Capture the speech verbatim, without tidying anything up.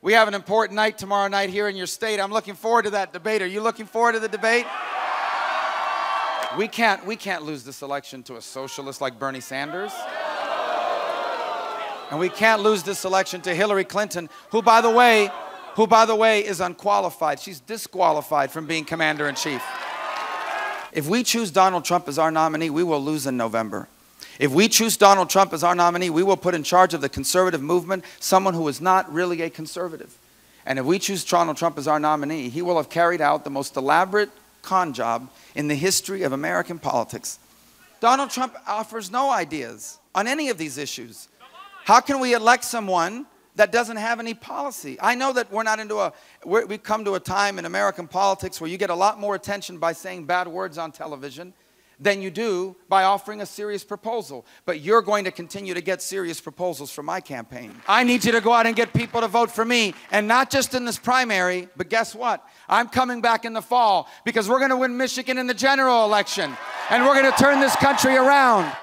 We have an important night tomorrow night here in your state. I'm looking forward to that debate. Are you looking forward to the debate? We can't, we can't lose this election to a socialist like Bernie Sanders. And we can't lose this election to Hillary Clinton, who, by the way, who, by the way, is unqualified. She's disqualified from being commander-in-chief. If we choose Donald Trump as our nominee, we will lose in November. If we choose Donald Trump as our nominee, we will put in charge of the conservative movement someone who is not really a conservative. And if we choose Donald Trump as our nominee, he will have carried out the most elaborate con job in the history of American politics. Donald Trump offers no ideas on any of these issues. How can we elect someone that doesn't have any policy? I know that we're not into a, we're, we've come to a time in American politics where you get a lot more attention by saying bad words on television than you do by offering a serious proposal. But you're going to continue to get serious proposals from my campaign. I need you to go out and get people to vote for me, and not just in this primary, but guess what? I'm coming back in the fall, because we're gonna win Michigan in the general election, and we're gonna turn this country around.